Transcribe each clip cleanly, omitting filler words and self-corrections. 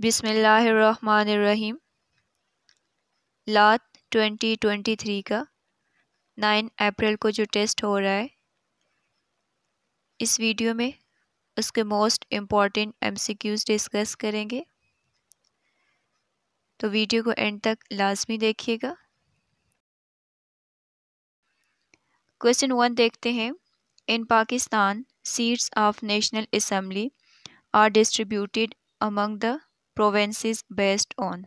बिस्मिल्लाहिर्रहमानिर्रहीम। लात 2023 का 9 अप्रैल को जो टेस्ट हो रहा है, इस वीडियो में उसके मोस्ट इम्पॉर्टेंट MCQs डिस्कस करेंगे, तो वीडियो को एंड तक लाजमी देखिएगा। क्वेश्चन 1 देखते हैं। In Pakistan seats of national assembly are distributed among the provinces based on।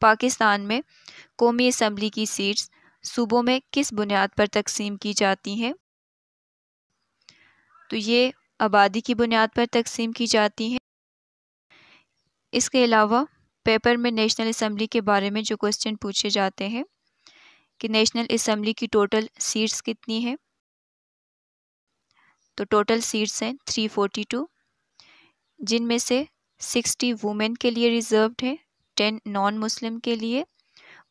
Pakistan में कौमी असम्बली की सीट्स सूबों में किस बुनियाद पर तकसीम की जाती हैं? तो ये आबादी की बुनियाद पर तकसीम की जाती हैं। इसके अलावा पेपर में नेशनल असम्बली के बारे में जो क्वेश्चन पूछे जाते हैं कि नेशनल असम्बली की टोटल सीट्स कितनी हैं, तो टोटल सीट्स हैं 342, जिनमें से 60 वुमेन के लिए रिजर्व्ड हैं, 10 नॉन मुस्लिम के लिए,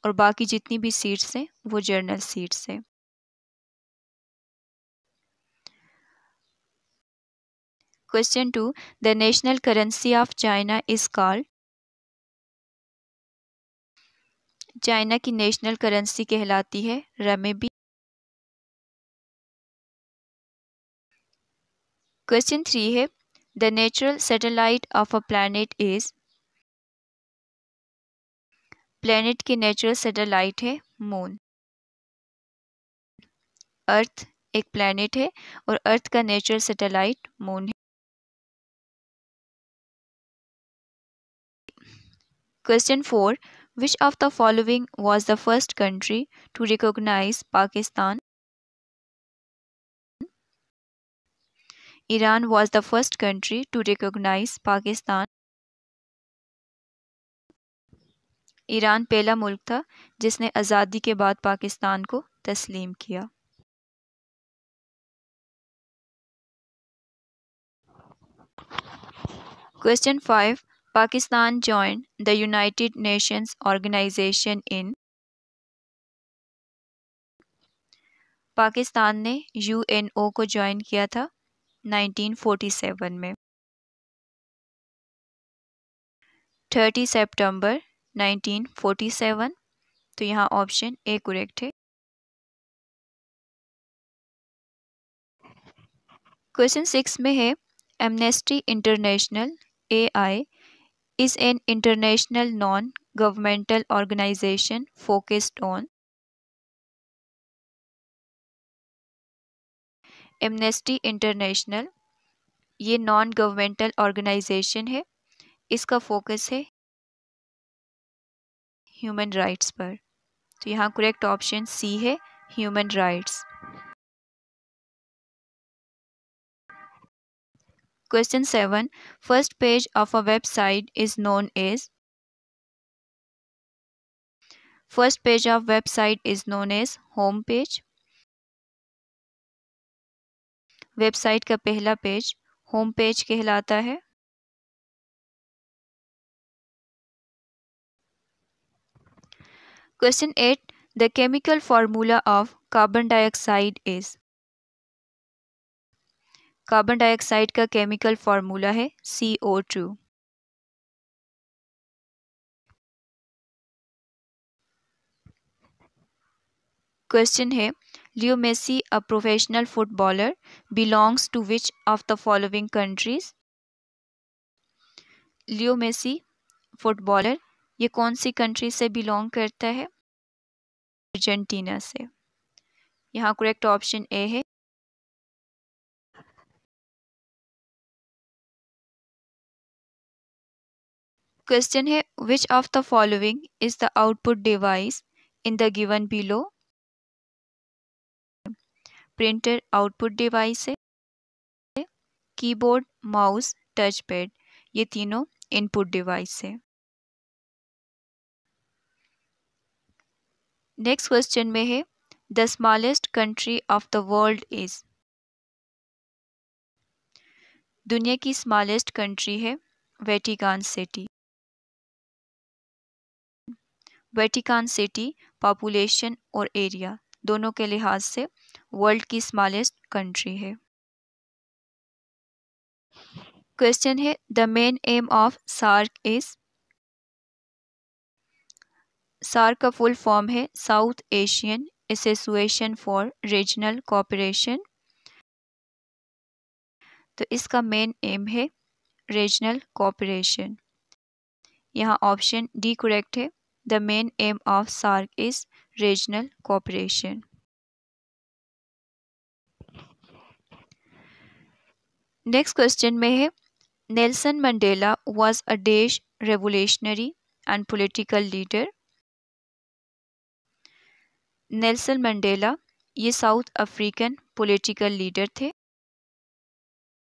और बाकी जितनी भी सीट्स हैं वो जनरल सीट्स हैं। Question 2, the national currency of China is called. China की नेशनल करेंसी कहलाती है रेमेबी। क्वेश्चन 3 है, the natural satellite of a planet is. Planet की नेचुरल सैटेलाइट है मून। अर्थ एक प्लैनेट है और अर्थ का नेचुरल सैटेलाइट मून है। Question 4, which of the following was the first country to recognise Pakistan. Iran was the first country to recognize Pakistan। Iran पहला मुल्क था जिसने आज़ादी के बाद पाकिस्तान को तस्लीम किया। Question 5, Pakistan joined the United Nations Organization in। Pakistan ने UNO को ज्वाइन किया था 1947 में। 30 सितंबर 1947, तो यहाँ ऑप्शन ए करेक्ट है। क्वेश्चन 6 में है, Amnesty International (AI) is an international non governmental organisation focused on. Amnesty International ये नॉन गवर्नमेंटल ऑर्गेनाइजेशन है, इसका फोकस है ह्यूमन राइट्स पर, तो यहाँ करेक्ट ऑप्शन सी है human rights. Question 7, first page of a website is known as. First page of website is known as home page. Website का पहला पेज होम पेज कहलाता है। Question 8, the chemical formula of carbon dioxide is. Carbon dioxide का chemical formula है CO2। Question है, Leo Messi a professional footballer belongs to which of the following countries. Leo Messi footballer ये कौन सी country से belong करता है? Argentina से। यहाँ करेक्ट ऑप्शन ए है। क्वेश्चन है, which of the following is the output device in the given below. Printer output device है, कीबोर्ड, माउस, टच पैड ये तीनों इनपुट डिवाइस है। नेक्स्ट क्वेश्चन में है, the smallest country of the world is. दुनिया की smallest country है Vatican city. Vatican city population और एरिया दोनों के लिहाज से वर्ल्ड की स्मॉलेस्ट कंट्री है। क्वेश्चन है the main aim of SAARC is. SAARC का फुल फॉर्म है South Asian Association for Regional Cooperation. तो इसका मेन एम है रीजनल कोऑपरेशन। यहाँ ऑप्शन डी करेक्ट है, the main aim of SAARC is regional cooperation. Next question में है Nelson Mandela was a dash revolutionary and political leader. Nelson Mandela ये South African political leader थे।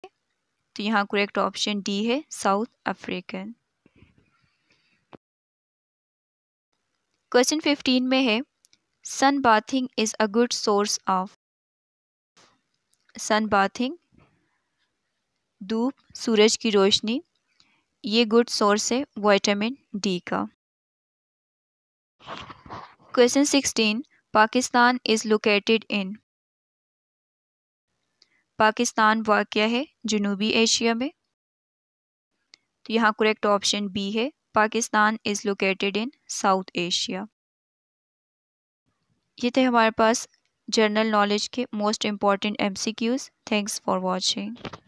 तो यहाँ correct option D है South African. Question 15 में है sun bathing is a good source of. Sun bathing धूप सूरज की रोशनी, ये गुड सोर्स है विटामिन डी का। Question 16 Pakistan is located in. Pakistan वाक़या है जनूबी एशिया में। तो यहाँ करेक्ट ऑप्शन बी है, Pakistan is located in South Asia. ये थे हमारे पास जनरल नॉलेज के most important MCQs। Thanks for watching.